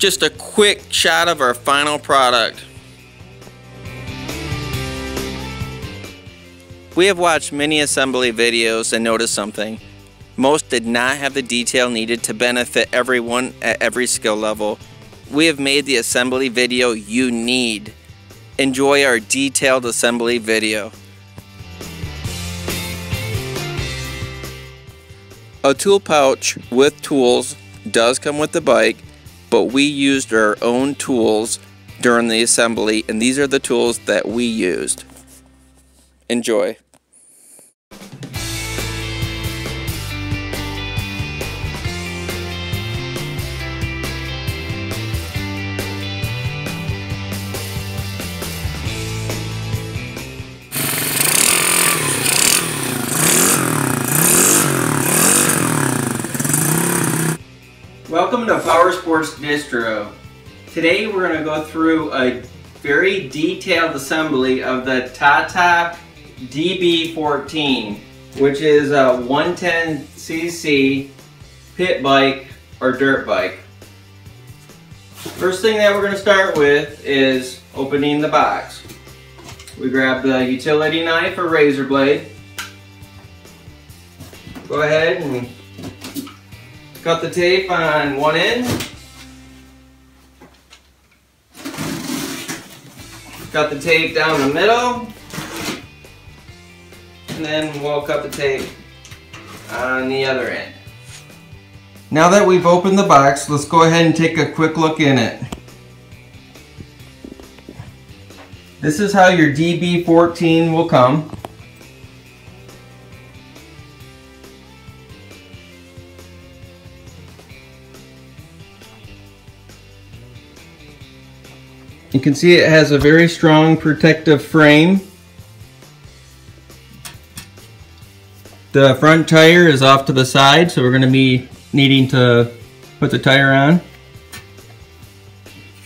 Just a quick shot of our final product. We have watched many assembly videos and noticed something. Most did not have the detail needed to benefit everyone at every skill level. We have made the assembly video you need. Enjoy our detailed assembly video. A tool pouch with tools does come with the bike, but we used our own tools during the assembly, and these are the tools that we used. Enjoy. Welcome to PowerSports Distro. Today we're going to go through a very detailed assembly of the TaoTao DB14, which is a 110cc pit bike or dirt bike. First thing that we're going to start with is opening the box. We grab the utility knife or razor blade. Go ahead and cut the tape on one end. Cut the tape down the middle. And then we'll cut the tape on the other end. Now that we've opened the box, let's go ahead and take a quick look in it. This is how your DB14 will come. You can see it has a very strong protective frame. The front tire is off to the side, so we're going to be needing to put the tire on.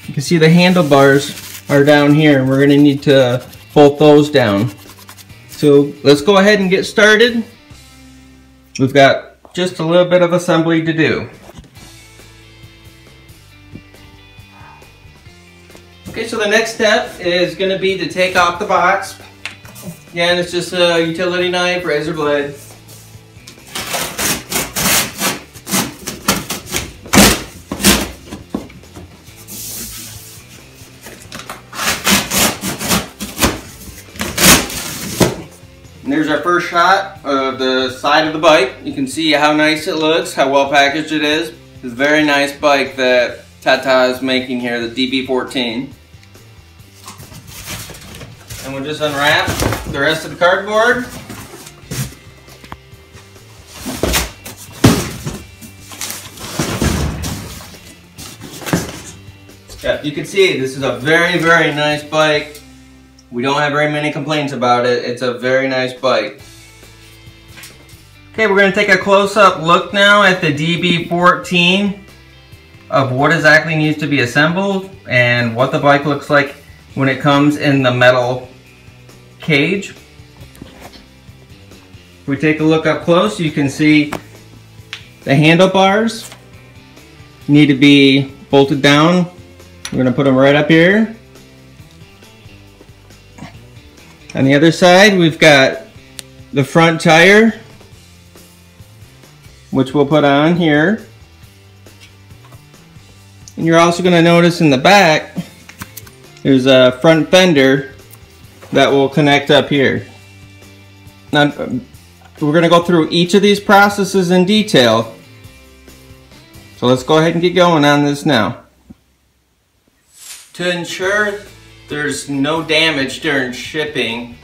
You can see the handlebars are down here, and we're going to need to bolt those down. So let's go ahead and get started. We've got just a little bit of assembly to do. Okay, so the next step is going to be to take off the box. Again, it's just a utility knife, razor blade. And there's our first shot of the side of the bike. You can see how nice it looks, how well packaged it is. It's a very nice bike that TaoTao is making here, the DB14. And we'll just unwrap the rest of the cardboard. Yeah, you can see this is a very, very nice bike. We don't have very many complaints about it. It's a very nice bike. Okay, we're going to take a close-up look now at the DB14 of what exactly needs to be assembled and what the bike looks like when it comes in the metal cage. If we take a look up close, you can see the handlebars need to be bolted down. We're going to put them right up here. On the other side, we've got the front tire, which we'll put on here. And you're also going to notice in the back, there's a front fender that will connect up here. Now, we're going to go through each of these processes in detail. So let's go ahead and get going on this now. To ensure there's no damage during shipping,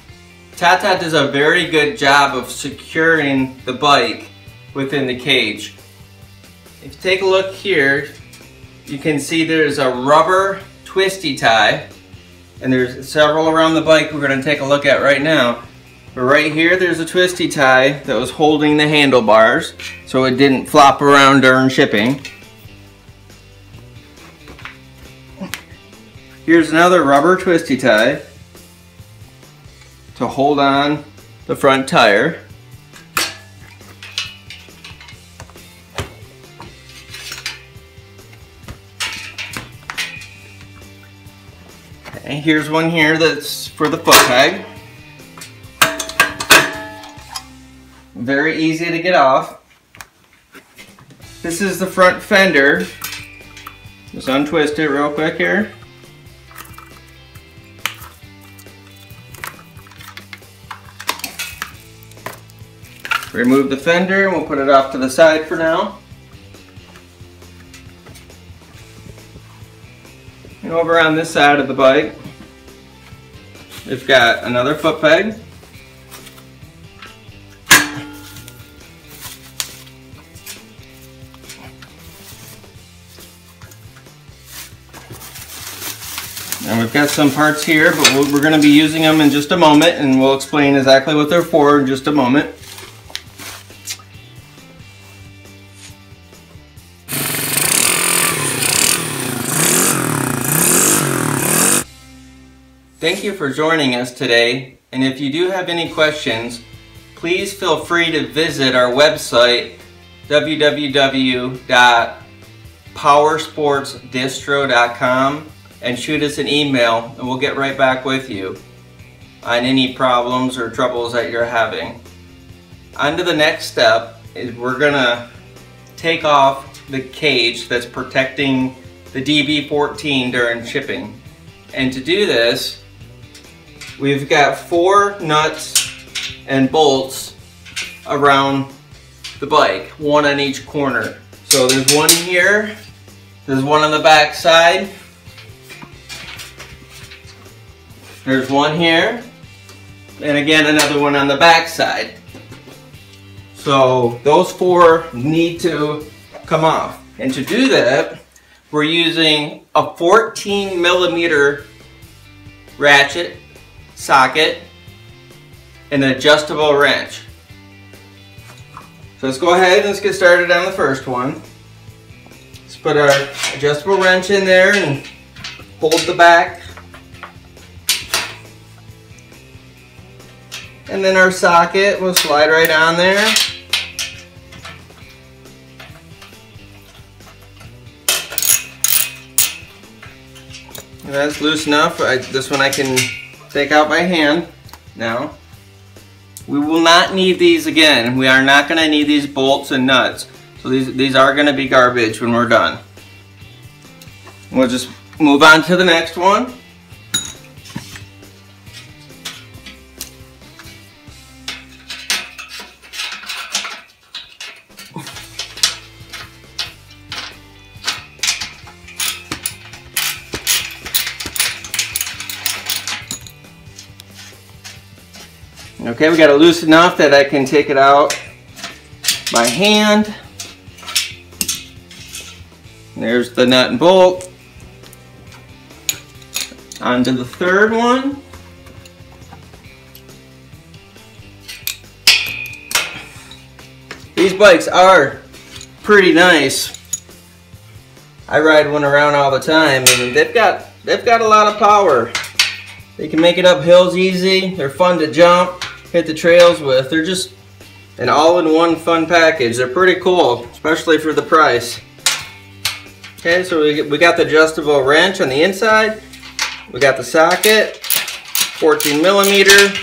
TaoTao does a very good job of securing the bike within the cage. If you take a look here, you can see there's a rubber twisty tie, and there's several around the bike we're going to take a look at right now. But right here there's a twisty tie that was holding the handlebars so it didn't flop around during shipping. Here's another rubber twisty tie to hold on the front tire. And here's one here that's for the foot peg. Very easy to get off. This is the front fender. Just untwist it real quick here. Remove the fender and we'll put it off to the side for now. And over on this side of the bike, we've got another foot peg. And we've got some parts here, but we're going to be using them in just a moment, and we'll explain exactly what they're for in just a moment. Thank you for joining us today, and if you do have any questions, please feel free to visit our website, www.powersportsdistro.com, and shoot us an email, and we'll get right back with you on any problems or troubles that you're having. On to the next step is we're gonna take off the cage that's protecting the DB14 during shipping. And to do this, we've got 4 nuts and bolts around the bike, one on each corner. So there's one here, there's one on the back side, there's one here, and again another one on the back side. So those 4 need to come off. And to do that, we're using a 14mm ratchet, socket, and an adjustable wrench. So let's go ahead and let's get started on the first one. Let's put our adjustable wrench in there and hold the back. And then our socket will slide right on there. And that's loose enough. This one I can take out by hand. Now, we will not need these again. We are not going to need these bolts and nuts. So these are going to be garbage when we're done. We'll just move on to the next one. Okay, we got it loose enough that I can take it out by hand. There's the nut and bolt. On to the third one. These bikes are pretty nice. I ride one around all the time, and they've got a lot of power. They can make it up hills easy. They're fun to jump, hit the trails with. They're just an all-in-one fun package. They're pretty cool, especially for the price. Okay, so we got the adjustable wrench on the inside. We got the socket, 14mm.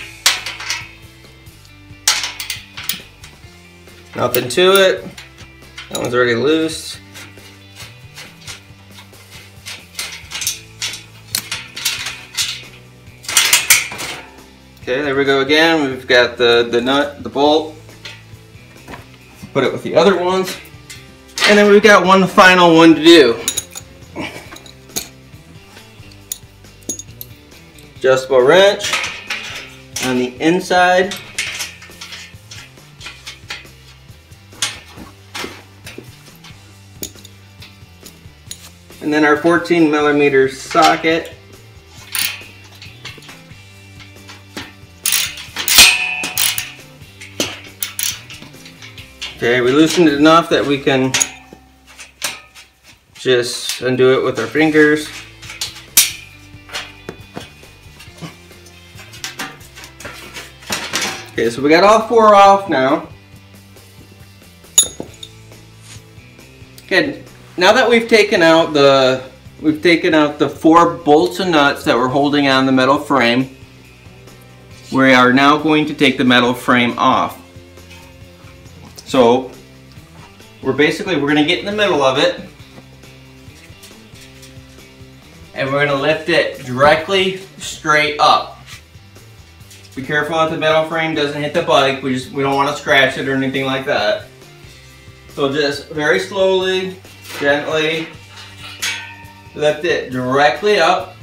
Nothing to it. That one's already loose. Okay, there we go again. We've got the nut, the bolt. Put it with the other ones. And then we've got one final one to do. Adjustable wrench on the inside. And then our 14mm socket. Okay, we loosened it enough that we can just undo it with our fingers. Okay, so we got all 4 off now. Good. Now that we've taken out the We've taken out the 4 bolts and nuts that were holding on the metal frame. We are now going to take the metal frame off. So we're going to get in the middle of it, and we're going to lift it directly straight up. Be careful that the metal frame doesn't hit the bike. We don't want to scratch it or anything like that. So just very slowly, gently lift it directly up.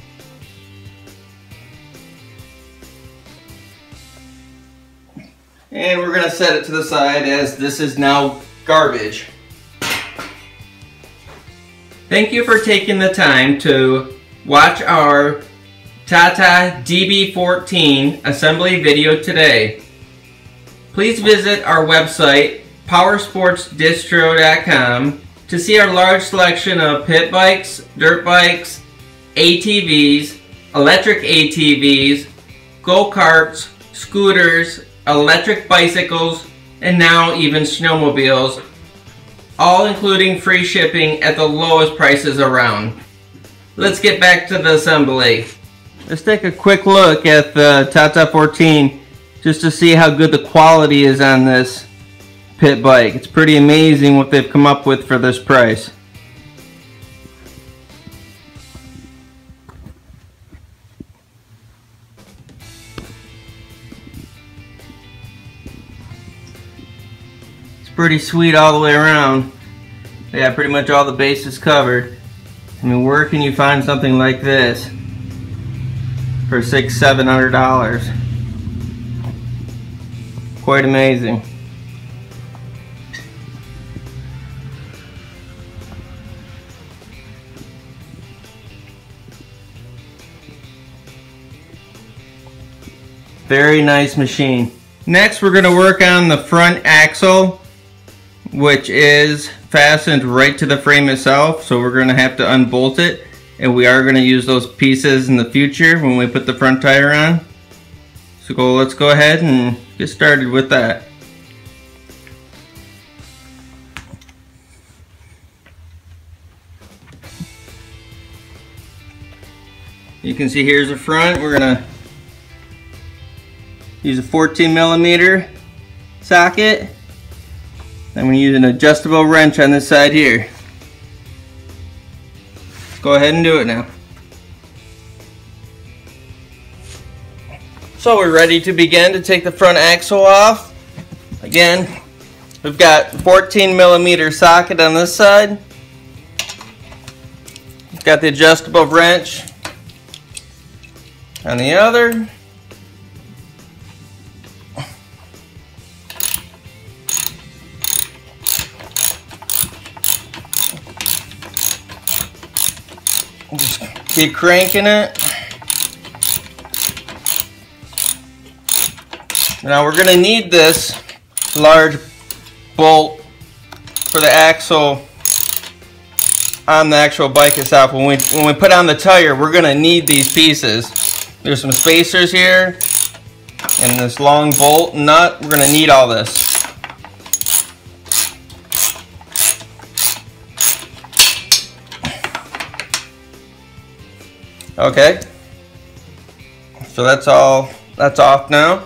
And we're going to set it to the side, as this is now garbage. Thank you for taking the time to watch our TaoTao DB14 assembly video today. Please visit our website PowerSportsDistro.com to see our large selection of pit bikes, dirt bikes, ATVs, electric ATVs, go-karts, scooters, electric bicycles, and now even snowmobiles, all including free shipping at the lowest prices around. Let's get back to the assembly. Let's take a quick look at the TaoTao 14 just to see how good the quality is on this pit bike. It's pretty amazing what they've come up with for this price. Pretty sweet all the way around. They have pretty much all the bases covered. I mean, where can you find something like this for $600–700? Quite amazing. Very nice machine. Next, we're going to work on the front axle, which is fastened right to the frame itself, so we're going to have to unbolt it, and we are going to use those pieces in the future when we put the front tire on. So let's go ahead and get started with that. You can see here's the front. We're going to use a 14mm socket. I'm going to use an adjustable wrench on this side here. Let's go ahead and do it now. So we're ready to begin to take the front axle off. Again, we've got 14mm socket on this side. We've got the adjustable wrench on the other. Just keep cranking it. Now we're going to need this large bolt for the axle on the actual bike itself. When we put on the tire, we're going to need these pieces. There's some spacers here and this long bolt nut. We're going to need all this. Okay, so that's off now.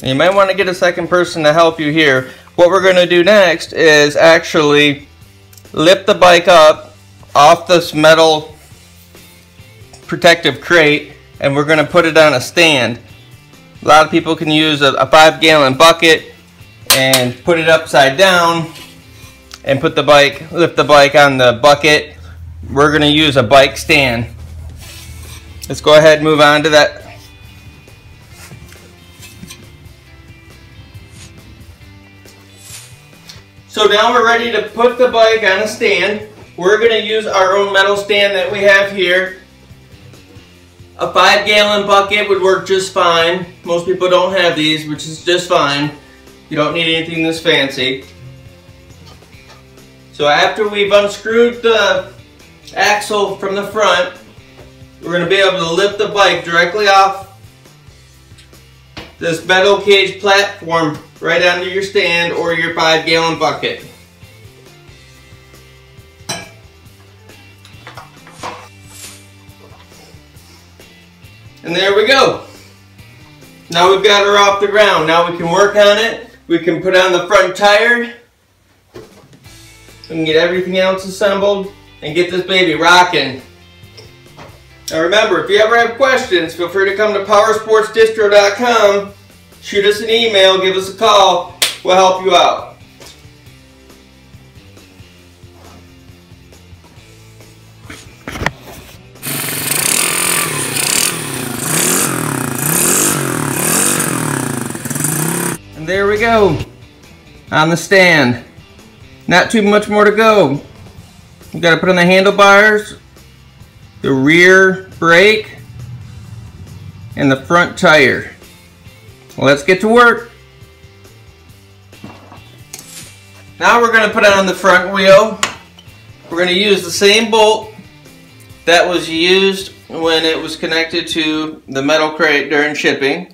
And you might want to get a second person to help you here. What we're going to do next is actually lift the bike up off this metal protective crate, and we're going to put it on a stand. A lot of people can use a 5-gallon bucket and put it upside down and put the bike, lift the bike on the bucket. We're going to use a bike stand. Let's go ahead and move on to that. So now we're ready to put the bike on a stand. We're going to use our own metal stand that we have here. A 5-gallon bucket would work just fine. Most people don't have these, which is just fine. You don't need anything this fancy. So after we've unscrewed the axle from the front, we're going to be able to lift the bike directly off this metal cage platform right onto your stand or your 5-gallon bucket. And there we go. Now we've got her off the ground. Now we can work on it. We can put on the front tire. We can get everything else assembled and get this baby rocking. Now remember, if you ever have questions, feel free to come to PowerSportsDistro.com. Shoot us an email, give us a call. We'll help you out. And there we go, on the stand. Not too much more to go. We've got to put on the handlebars, the rear brake, and the front tire. Let's get to work. Now we're going to put on the front wheel. We're going to use the same bolt that was used when it was connected to the metal crate during shipping.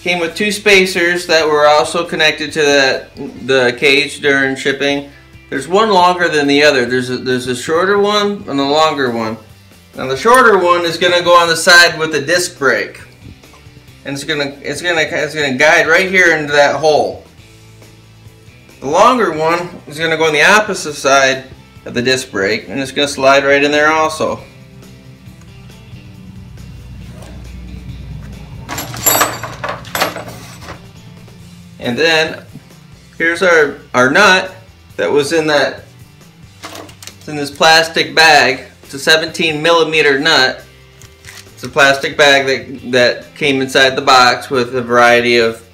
Came with two spacers that were also connected to the cage during shipping. There's one longer than the other. There's a shorter one and a longer one. Now the shorter one is going to go on the side with the disc brake, and it's going to guide right here into that hole. The longer one is going to go on the opposite side of the disc brake, and it's going to slide right in there also. And then here's our nut that was in this plastic bag. It's a 17mm nut. It's a plastic bag that came inside the box with a variety of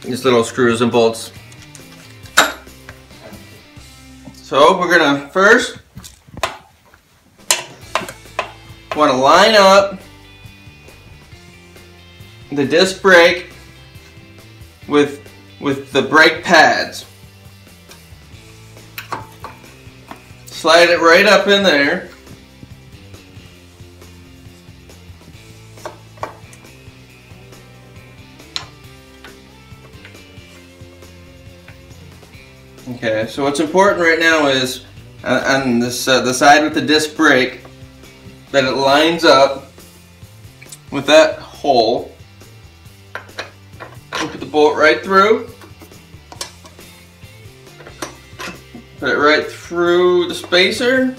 these little screws and bolts. So we're gonna first want to line up the disc brake with the brake pads. Slide it right up in there. Okay, so what's important right now is on this the side with the disc brake that it lines up with that hole. Put the bolt right through. Put it right through the spacer.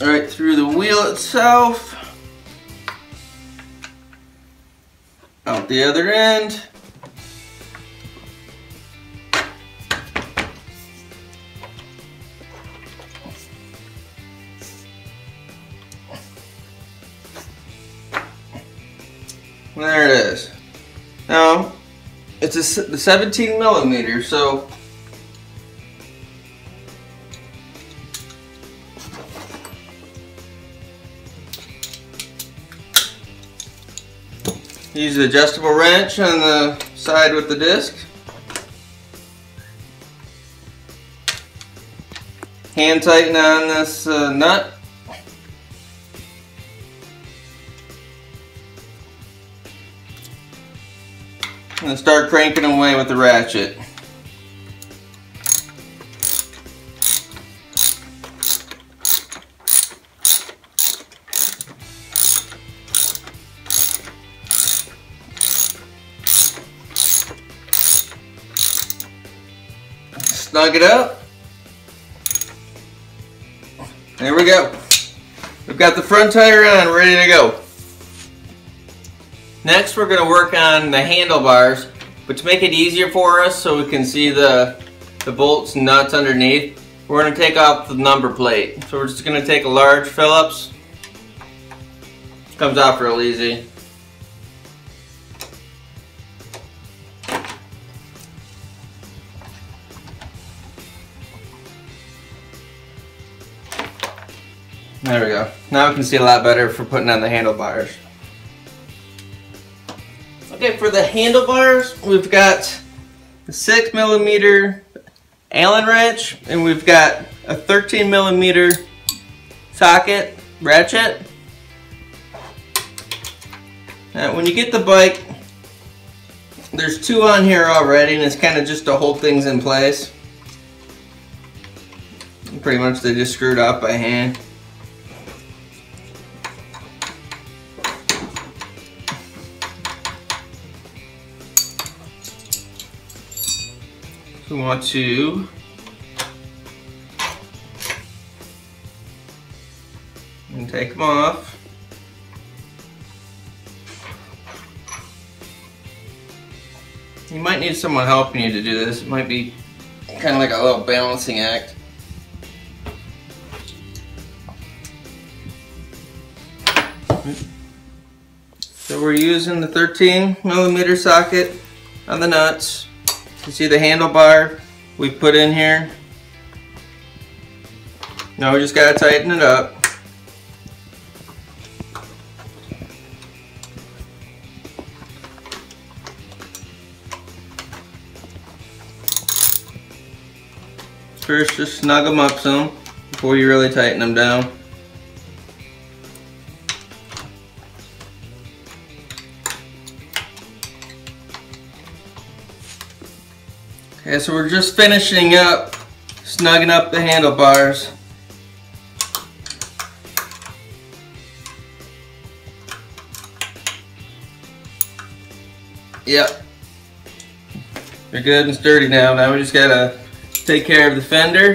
Right through the wheel itself. Out the other end. There it is. Now, it's the 17mm, so use the adjustable wrench on the side with the disc. Hand tighten on this nut. And start cranking away with the ratchet. Snug it up. There we go. We've got the front tire on, ready to go. Next we're going to work on the handlebars, but to make it easier for us so we can see the bolts and nuts underneath, we're going to take off the number plate. So we're just going to take a large Phillips. Comes off real easy. There we go. Now we can see a lot better for putting on the handlebars. Okay, for the handlebars, we've got a 6mm Allen wrench, and we've got a 13mm socket ratchet. Now, when you get the bike, there's two on here already, and it's kind of just to hold things in place. Pretty much they just screwed up by hand. we want to and take them off. You might need someone helping you to do this. It might be kind of like a little balancing act. So we're using the 13mm socket on the nuts. You see the handlebar we put in here. Now we just gotta tighten it up. First, just snug them up some before you really tighten them down. Okay, so we're just finishing up, snugging up the handlebars. Yep. They're good and sturdy now. Now we just gotta take care of the fender,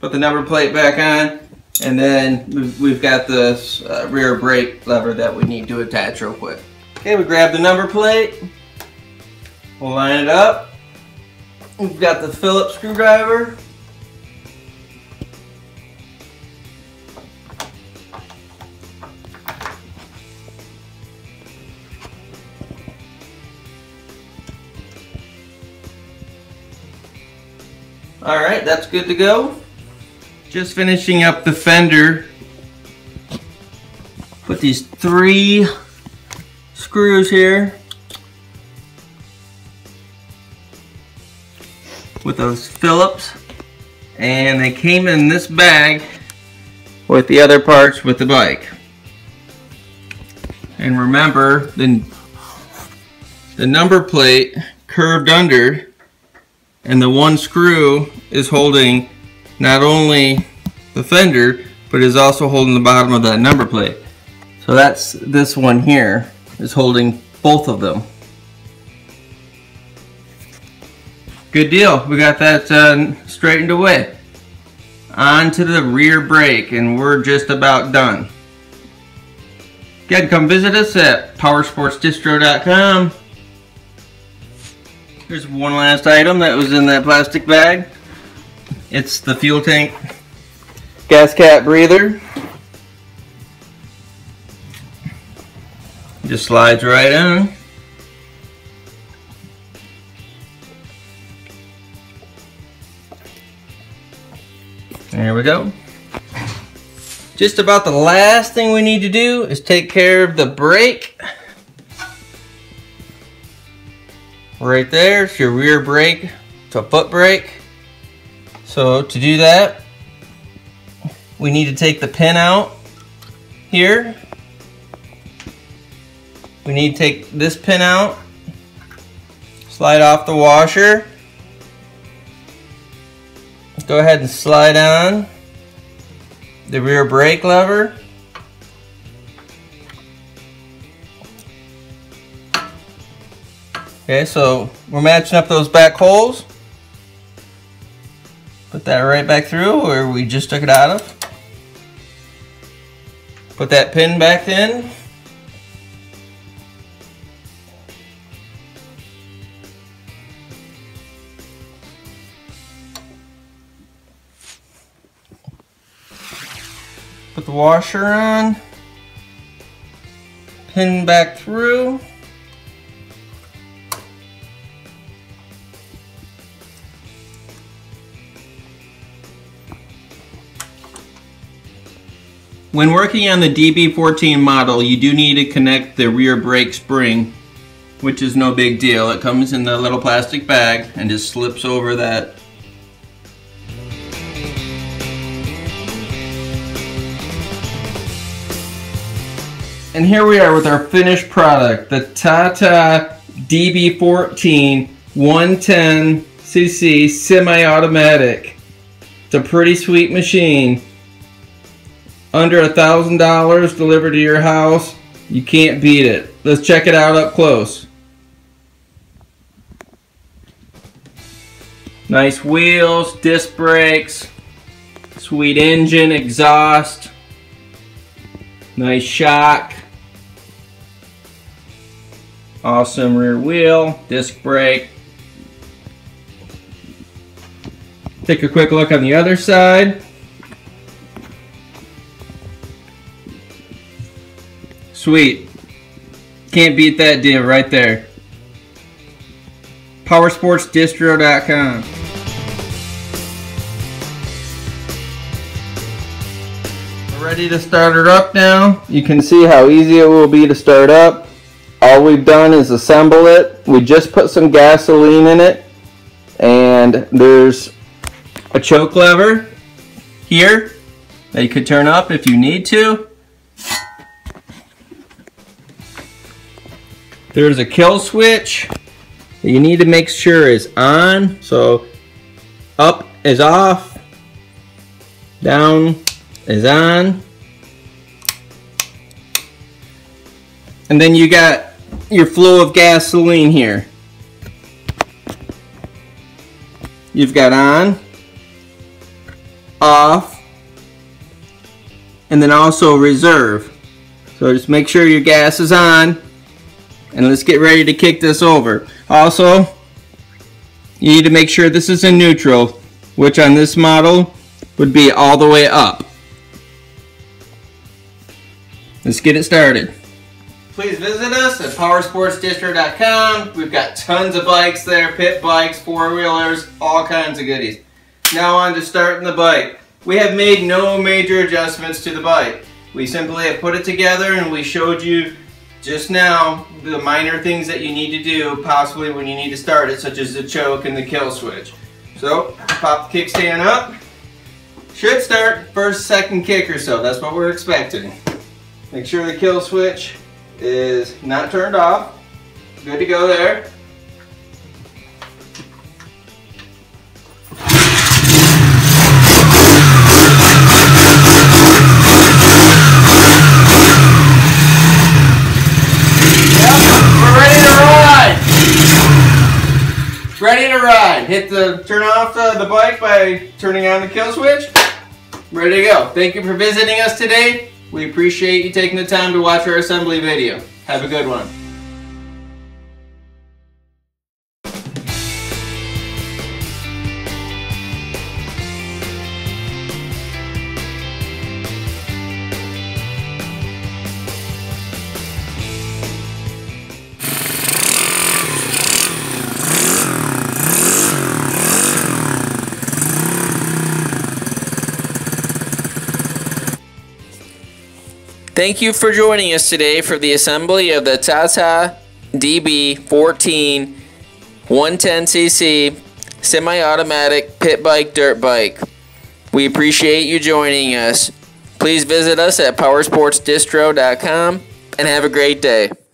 put the number plate back on, and then we've got this rear brake lever that we need to attach real quick. Okay, we grab the number plate, we'll line it up. We've got the Phillips screwdriver. Alright, that's good to go. Just finishing up the fender. Put these 3 screws here with those Phillips, and they came in this bag with the other parts with the bike. And remember, the number plate curved under, and the one screw is holding not only the fender, but is also holding the bottom of that number plate. So that's this one here is holding both of them. Good deal. We got that straightened away. On to the rear brake, and we're just about done. Again, come visit us at PowerSportsDistro.com. Here's one last item that was in that plastic bag. It's the fuel tank gas cap breather. Just slides right in. There we go. Just about the last thing we need to do is take care of the brake. Right there, it's your rear brake to foot brake. So to do that, we need to take the pin out here. We need to take this pin out, slide off the washer. Go ahead and slide on the rear brake lever. Okay, so we're matching up those back holes. Put that right back through where we just took it out of. Put that pin back in. Put the washer on. Pin back through. When working on the DB14 model, you do need to connect the rear brake spring, which is no big deal. It comes in the little plastic bag and just slips over that. And here we are with our finished product, the TaoTao DB14 110cc semi-automatic. It's a pretty sweet machine. Under $1,000 delivered to your house. You can't beat it. Let's check it out up close. Nice wheels, disc brakes, sweet engine, exhaust, nice shock, awesome rear wheel, disc brake. Take a quick look on the other side. Sweet. Can't beat that deal right there. PowerSportsDistro.com. Ready to start her up now. You can see how easy it will be to start up. All we've done is assemble it. We just put some gasoline in it, and there's a choke lever here that you could turn up if you need to. There's a kill switch that you need to make sure is on. So up is off, down is on, and then you got your flow of gasoline here. You've got on, off, and then also reserve. So just make sure your gas is on, and let's get ready to kick this over. Also, you need to make sure this is in neutral, which on this model would be all the way up. Let's get it started. Please visit us at PowerSportsDistro.com. We've got tons of bikes there, pit bikes, four-wheelers, all kinds of goodies. Now on to starting the bike. We have made no major adjustments to the bike. We simply have put it together, and we showed you just now the minor things that you need to do possibly when you need to start it, such as the choke and the kill switch. So pop the kickstand up. Should start first, second kick or so. That's what we're expecting. Make sure the kill switch is not turned off. Good to go there. Yep, we're ready to ride. Ready to ride. Turn off the bike by turning on the kill switch. Ready to go. Thank you for visiting us today. We appreciate you taking the time to watch our assembly video. Have a good one. Thank you for joining us today for the assembly of the TaoTao DB14 110cc semi-automatic pit bike dirt bike. We appreciate you joining us. Please visit us at PowerSportsDistro.com and have a great day.